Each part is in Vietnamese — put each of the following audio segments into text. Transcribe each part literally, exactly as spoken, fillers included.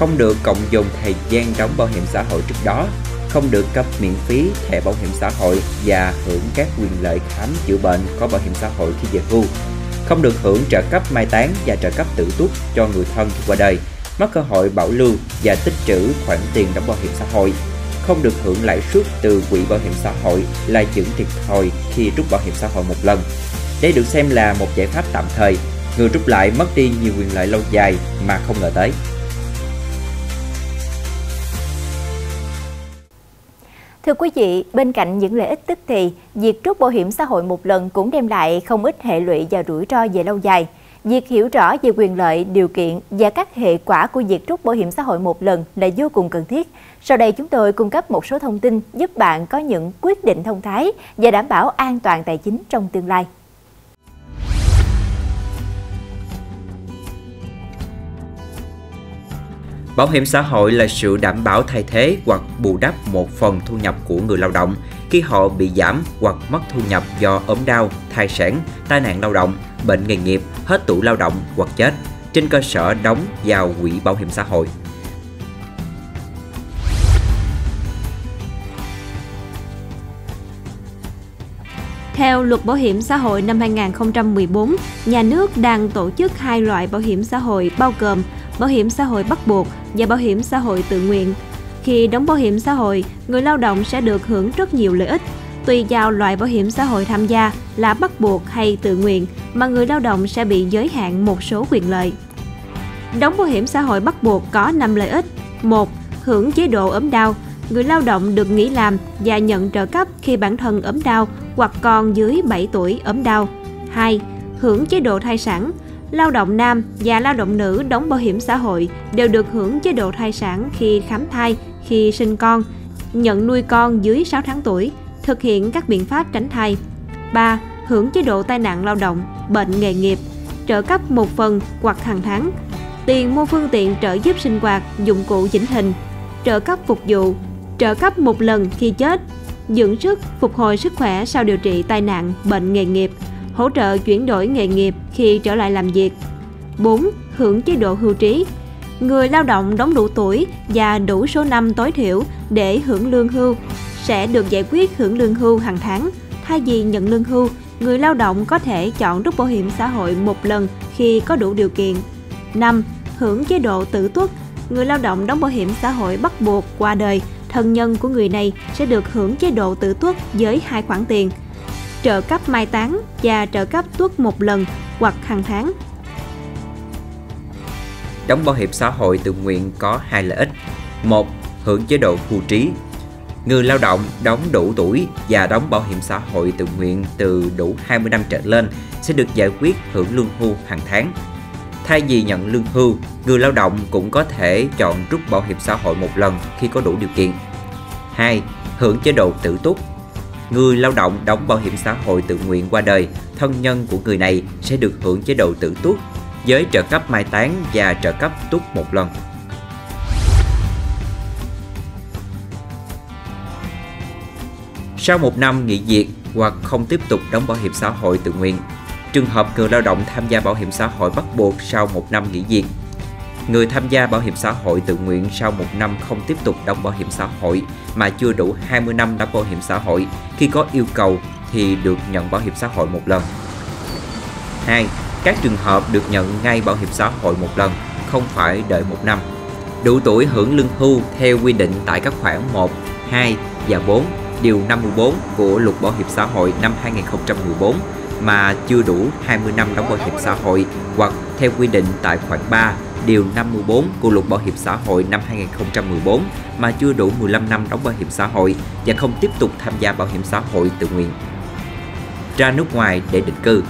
không được cộng dồn thời gian đóng bảo hiểm xã hội trước đó, không được cấp miễn phí thẻ bảo hiểm xã hội và hưởng các quyền lợi khám chữa bệnh có bảo hiểm xã hội khi về hưu, không được hưởng trợ cấp mai táng và trợ cấp tử túc cho người thân khi qua đời, mất cơ hội bảo lưu và tích trữ khoản tiền đóng bảo hiểm xã hội, không được hưởng lãi suất từ quỹ bảo hiểm xã hội là những thiệt thòi khi rút bảo hiểm xã hội một lần. Đây được xem là một giải pháp tạm thời, người rút lại mất đi nhiều quyền lợi lâu dài mà không ngờ tới. Thưa quý vị, bên cạnh những lợi ích tức thì, việc rút bảo hiểm xã hội một lần cũng đem lại không ít hệ lụy và rủi ro về lâu dài. Việc hiểu rõ về quyền lợi, điều kiện và các hệ quả của việc rút bảo hiểm xã hội một lần là vô cùng cần thiết. Sau đây chúng tôi cung cấp một số thông tin giúp bạn có những quyết định thông thái và đảm bảo an toàn tài chính trong tương lai. Bảo hiểm xã hội là sự đảm bảo thay thế hoặc bù đắp một phần thu nhập của người lao động khi họ bị giảm hoặc mất thu nhập do ốm đau, thai sản, tai nạn lao động, bệnh nghề nghiệp, hết tuổi lao động hoặc chết, trên cơ sở đóng vào quỹ bảo hiểm xã hội. Theo Luật Bảo hiểm xã hội năm hai nghìn không trăm mười bốn, nhà nước đang tổ chức hai loại bảo hiểm xã hội bao gồm bảo hiểm xã hội bắt buộc và bảo hiểm xã hội tự nguyện. Khi đóng bảo hiểm xã hội, người lao động sẽ được hưởng rất nhiều lợi ích. Tùy vào loại bảo hiểm xã hội tham gia là bắt buộc hay tự nguyện mà người lao động sẽ bị giới hạn một số quyền lợi. Đóng bảo hiểm xã hội bắt buộc có năm lợi ích. một. Hưởng chế độ ốm đau. Người lao động được nghỉ làm và nhận trợ cấp khi bản thân ốm đau hoặc còn dưới bảy tuổi ốm đau. hai. Hưởng chế độ thai sản. Lao động nam và lao động nữ đóng bảo hiểm xã hội đều được hưởng chế độ thai sản khi khám thai, khi sinh con, nhận nuôi con dưới sáu tháng tuổi, thực hiện các biện pháp tránh thai. ba. Hưởng chế độ tai nạn lao động, bệnh nghề nghiệp, trợ cấp một phần hoặc hàng tháng, tiền mua phương tiện trợ giúp sinh hoạt, dụng cụ chỉnh hình, trợ cấp phục vụ, trợ cấp một lần khi chết, dưỡng sức, phục hồi sức khỏe sau điều trị tai nạn, bệnh nghề nghiệp, hỗ trợ chuyển đổi nghề nghiệp khi trở lại làm việc. bốn. Hưởng chế độ hưu trí. Người lao động đóng đủ tuổi và đủ số năm tối thiểu để hưởng lương hưu sẽ được giải quyết hưởng lương hưu hàng tháng. Thay vì nhận lương hưu, người lao động có thể chọn rút bảo hiểm xã hội một lần khi có đủ điều kiện. năm. Hưởng chế độ tử tuất. Người lao động đóng bảo hiểm xã hội bắt buộc qua đời, thân nhân của người này sẽ được hưởng chế độ tử tuất với hai khoản tiền: trợ cấp mai táng và trợ cấp tuất một lần hoặc hàng tháng. Đóng bảo hiểm xã hội tự nguyện có hai lợi ích. một. Hưởng chế độ hưu trí. Người lao động đóng đủ tuổi và đóng bảo hiểm xã hội tự nguyện từ đủ hai mươi năm trở lên sẽ được giải quyết hưởng lương hưu hàng tháng. Thay vì nhận lương hưu, người lao động cũng có thể chọn rút bảo hiểm xã hội một lần khi có đủ điều kiện. hai. Hưởng chế độ tử túc. Người lao động đóng bảo hiểm xã hội tự nguyện qua đời, thân nhân của người này sẽ được hưởng chế độ tử tuất với trợ cấp mai táng và trợ cấp tuất một lần. Sau một năm nghỉ việc hoặc không tiếp tục đóng bảo hiểm xã hội tự nguyện, trường hợp người lao động tham gia bảo hiểm xã hội bắt buộc sau một năm nghỉ việc, người tham gia bảo hiểm xã hội tự nguyện sau một năm không tiếp tục đóng bảo hiểm xã hội mà chưa đủ hai mươi năm đóng bảo hiểm xã hội, khi có yêu cầu thì được nhận bảo hiểm xã hội một lần. hai. Các trường hợp được nhận ngay bảo hiểm xã hội một lần, không phải đợi một năm. Đủ tuổi hưởng lương hưu theo quy định tại các khoản một, hai và bốn, điều năm mươi bốn của Luật Bảo hiểm xã hội năm hai nghìn không trăm mười bốn mà chưa đủ hai mươi năm đóng bảo hiểm xã hội hoặc theo quy định tại khoản ba, điều năm mươi bốn của Luật Bảo hiểm xã hội năm hai nghìn không trăm mười bốn mà chưa đủ mười lăm năm đóng bảo hiểm xã hội và không tiếp tục tham gia bảo hiểm xã hội tự nguyện. Ra nước ngoài để định cư.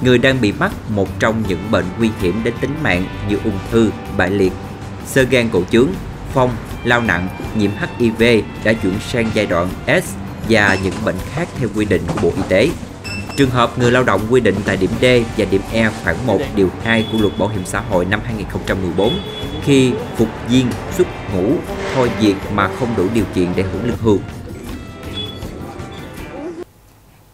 Người đang bị mắc một trong những bệnh nguy hiểm đến tính mạng như ung thư, bại liệt, xơ gan cổ trướng, phong, lao nặng, nhiễm H I V đã chuyển sang giai đoạn S và những bệnh khác theo quy định của Bộ Y tế. Trường hợp người lao động quy định tại điểm D và điểm E khoản một điều hai của Luật Bảo hiểm xã hội năm hai nghìn không trăm mười bốn khi phục viên, xuất ngũ, thôi việc mà không đủ điều kiện để hưởng lương hưu.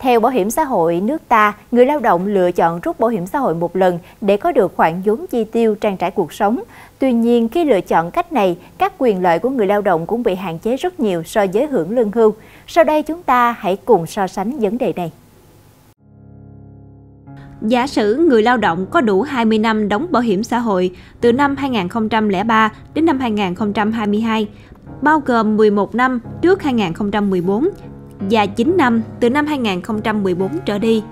Theo Bảo hiểm xã hội nước ta, người lao động lựa chọn rút bảo hiểm xã hội một lần để có được khoản vốn chi tiêu trang trải cuộc sống. Tuy nhiên, khi lựa chọn cách này, các quyền lợi của người lao động cũng bị hạn chế rất nhiều so với hưởng lương hưu. Sau đây chúng ta hãy cùng so sánh vấn đề này. Giả sử người lao động có đủ hai mươi năm đóng bảo hiểm xã hội từ năm hai nghìn không trăm lẻ ba đến năm hai nghìn không trăm hai mươi hai, bao gồm mười một năm trước hai nghìn không trăm mười bốn và chín năm từ năm hai nghìn không trăm mười bốn trở đi,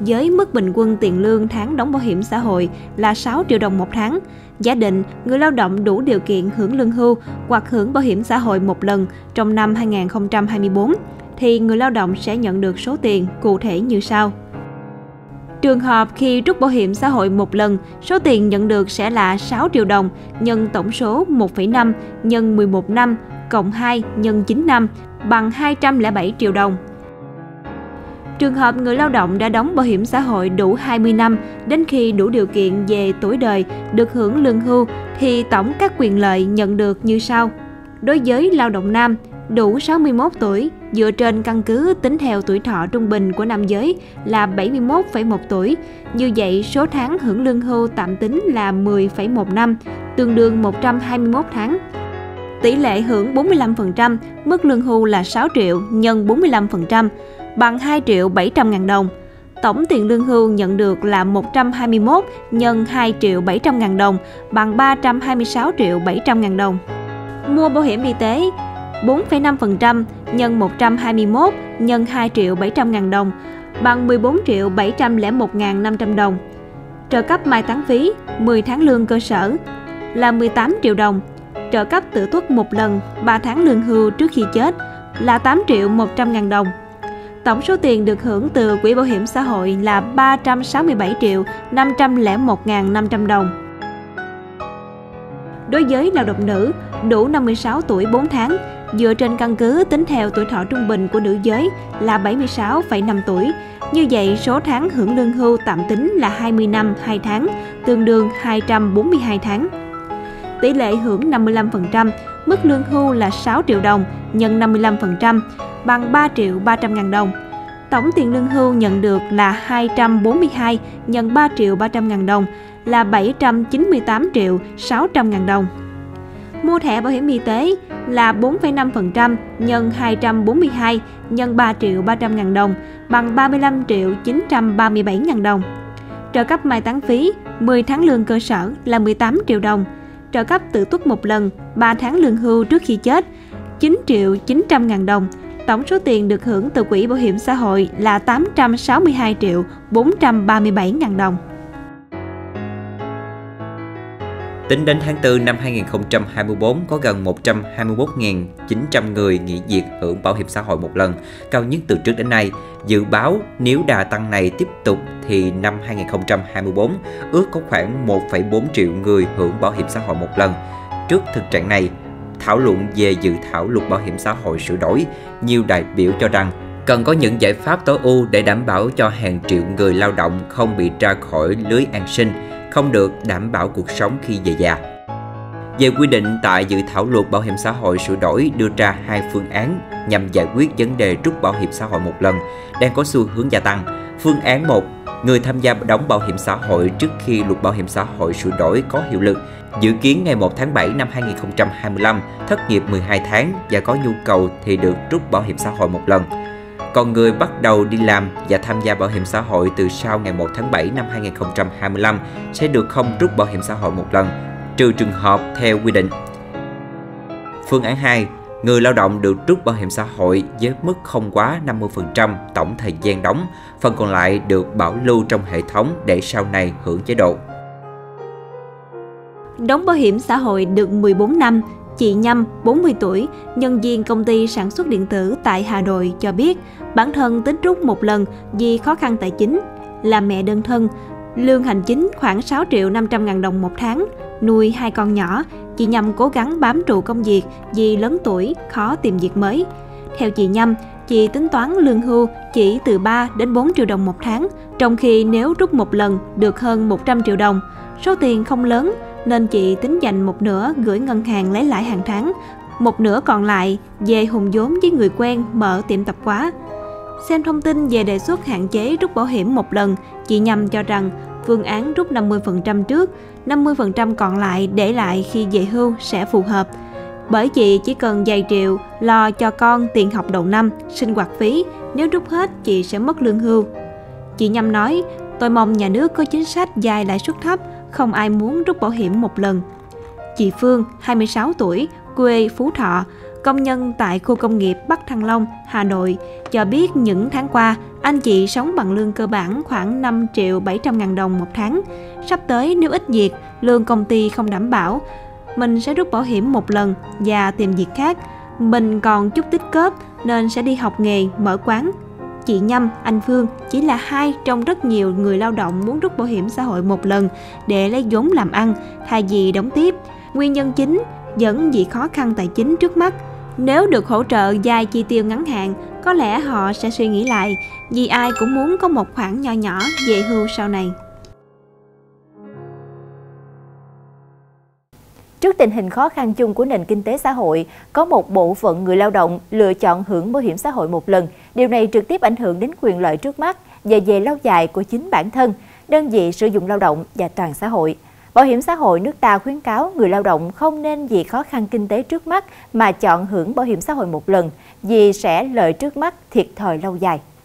với mức bình quân tiền lương tháng đóng bảo hiểm xã hội là sáu triệu đồng một tháng, giả định người lao động đủ điều kiện hưởng lương hưu hoặc hưởng bảo hiểm xã hội một lần trong năm hai nghìn không trăm hai mươi bốn, thì người lao động sẽ nhận được số tiền cụ thể như sau. Trường hợp khi rút bảo hiểm xã hội một lần, số tiền nhận được sẽ là sáu triệu đồng nhân tổng số một phẩy năm nhân mười một năm cộng hai nhân chín năm bằng hai trăm lẻ bảy triệu đồng. Trường hợp người lao động đã đóng bảo hiểm xã hội đủ hai mươi năm đến khi đủ điều kiện về tuổi đời được hưởng lương hưu thì tổng các quyền lợi nhận được như sau. Đối với lao động nam, đủ sáu mươi mốt tuổi, dựa trên căn cứ tính theo tuổi thọ trung bình của nam giới là bảy mươi mốt phẩy một tuổi. Như vậy, số tháng hưởng lương hưu tạm tính là mười phẩy một năm, tương đương một trăm hai mươi mốt tháng. Tỷ lệ hưởng bốn mươi lăm phần trăm, mức lương hưu là sáu triệu nhân bốn mươi lăm phần trăm, bằng hai triệu bảy trăm ngàn đồng. Tổng tiền lương hưu nhận được là một trăm hai mươi mốt nhân hai triệu bảy trăm ngàn đồng, bằng ba trăm hai mươi sáu triệu bảy trăm ngàn đồng. Mua bảo hiểm y tế bốn phẩy năm phần trăm nhân một trăm hai mươi mốt nhân hai triệu bảy trăm ngàn đồng bằng mười bốn triệu bảy trăm lẻ một ngàn năm trăm đồng. Trợ cấp mai táng phí mười tháng lương cơ sở là mười tám triệu đồng. Trợ cấp tử tuất một lần ba tháng lương hưu trước khi chết là tám triệu một trăm ngàn đồng. Tổng số tiền được hưởng từ quỹ bảo hiểm xã hội là ba trăm sáu mươi bảy triệu năm trăm lẻ một ngàn năm trăm đồng. Đối với lao động nữ, đủ năm mươi sáu tuổi bốn tháng, dựa trên căn cứ tính theo tuổi thọ trung bình của nữ giới là bảy mươi sáu phẩy năm tuổi. Như vậy, số tháng hưởng lương hưu tạm tính là hai mươi năm hai tháng, tương đương hai trăm bốn mươi hai tháng. Tỷ lệ hưởng năm mươi lăm phần trăm, mức lương hưu là sáu triệu đồng nhân năm mươi lăm phần trăm, bằng ba triệu ba trăm ngàn đồng. Tổng tiền lương hưu nhận được là hai trăm bốn mươi hai nhân ba triệu ba trăm ngàn đồng, là bảy trăm chín mươi tám triệu sáu trăm ngàn đồng. Mua thẻ bảo hiểm y tế là bốn phẩy năm phần trăm nhân hai trăm bốn mươi hai nhân ba triệu ba trăm ngàn đồng bằng ba mươi lăm triệu chín trăm ba mươi bảy ngàn đồng. Trợ cấp mai táng phí mười tháng lương cơ sở là mười tám triệu đồng. Trợ cấp tử tuất một lần ba tháng lương hưu trước khi chết chín triệu chín trăm ngàn đồng. Tổng số tiền được hưởng từ quỹ bảo hiểm xã hội là tám trăm sáu mươi hai triệu bốn trăm ba mươi bảy ngàn đồng. Tính đến tháng tư năm hai nghìn không trăm hai mươi bốn, có gần một trăm hai mươi mốt nghìn chín trăm người nghỉ việc hưởng bảo hiểm xã hội một lần, cao nhất từ trước đến nay. Dự báo nếu đà tăng này tiếp tục thì năm hai nghìn không trăm hai mươi bốn ước có khoảng một phẩy bốn triệu người hưởng bảo hiểm xã hội một lần. Trước thực trạng này, thảo luận về dự thảo luật bảo hiểm xã hội sửa đổi, nhiều đại biểu cho rằng cần có những giải pháp tối ưu để đảm bảo cho hàng triệu người lao động không bị ra khỏi lưới an sinh, không được đảm bảo cuộc sống khi về già. Về quy định tại dự thảo luật bảo hiểm xã hội sửa đổi đưa ra hai phương án nhằm giải quyết vấn đề rút bảo hiểm xã hội một lần đang có xu hướng gia tăng. Phương án một, người tham gia đóng bảo hiểm xã hội trước khi luật bảo hiểm xã hội sửa đổi có hiệu lực, dự kiến ngày một tháng bảy năm hai nghìn không trăm hai mươi lăm, thất nghiệp mười hai tháng và có nhu cầu thì được rút bảo hiểm xã hội một lần. Còn người bắt đầu đi làm và tham gia bảo hiểm xã hội từ sau ngày một tháng bảy năm hai nghìn không trăm hai mươi lăm sẽ được không rút bảo hiểm xã hội một lần, trừ trường hợp theo quy định. Phương án hai, người lao động được rút bảo hiểm xã hội với mức không quá năm mươi phần trăm tổng thời gian đóng, phần còn lại được bảo lưu trong hệ thống để sau này hưởng chế độ. Đóng bảo hiểm xã hội được mười bốn năm, chị Nhâm, bốn mươi tuổi, nhân viên công ty sản xuất điện tử tại Hà Nội cho biết bản thân tính rút một lần vì khó khăn tài chính, là mẹ đơn thân, lương hành chính khoảng sáu triệu năm trăm ngàn đồng một tháng, nuôi hai con nhỏ, chị Nhâm cố gắng bám trụ công việc vì lớn tuổi, khó tìm việc mới. Theo chị Nhâm, chị tính toán lương hưu chỉ từ ba đến bốn triệu đồng một tháng, trong khi nếu rút một lần được hơn một trăm triệu đồng, số tiền không lớn, nên chị tính dành một nửa gửi ngân hàng lấy lãi hàng tháng, một nửa còn lại về hùn vốn với người quen mở tiệm tạp hóa. Xem thông tin về đề xuất hạn chế rút bảo hiểm một lần, chị Nhâm cho rằng phương án rút năm mươi phần trăm trước, năm mươi phần trăm còn lại để lại khi về hưu sẽ phù hợp. Bởi chị chỉ cần vài triệu lo cho con tiền học đầu năm, sinh hoạt phí, nếu rút hết chị sẽ mất lương hưu. Chị Nhâm nói, tôi mong nhà nước có chính sách dài lãi suất thấp, không ai muốn rút bảo hiểm một lần. Chị Phương, hai mươi sáu tuổi, quê Phú Thọ, công nhân tại khu công nghiệp Bắc Thăng Long, Hà Nội, cho biết những tháng qua, anh chị sống bằng lương cơ bản khoảng năm triệu bảy trăm ngàn đồng một tháng. Sắp tới nếu ít việc, lương công ty không đảm bảo, mình sẽ rút bảo hiểm một lần và tìm việc khác. Mình còn chút tích cóp nên sẽ đi học nghề, mở quán. Chị Nhâm, anh Phương chỉ là hai trong rất nhiều người lao động muốn rút bảo hiểm xã hội một lần để lấy vốn làm ăn, thay vì đóng tiếp. Nguyên nhân chính vẫn vì khó khăn tài chính trước mắt. Nếu được hỗ trợ vay chi tiêu ngắn hạn, có lẽ họ sẽ suy nghĩ lại, vì ai cũng muốn có một khoản nho nhỏ về hưu sau này. Trước tình hình khó khăn chung của nền kinh tế xã hội, có một bộ phận người lao động lựa chọn hưởng bảo hiểm xã hội một lần. Điều này trực tiếp ảnh hưởng đến quyền lợi trước mắt và về lâu dài của chính bản thân, đơn vị sử dụng lao động và toàn xã hội. Bảo hiểm xã hội nước ta khuyến cáo người lao động không nên vì khó khăn kinh tế trước mắt mà chọn hưởng bảo hiểm xã hội một lần, vì sẽ lợi trước mắt thiệt thòi lâu dài.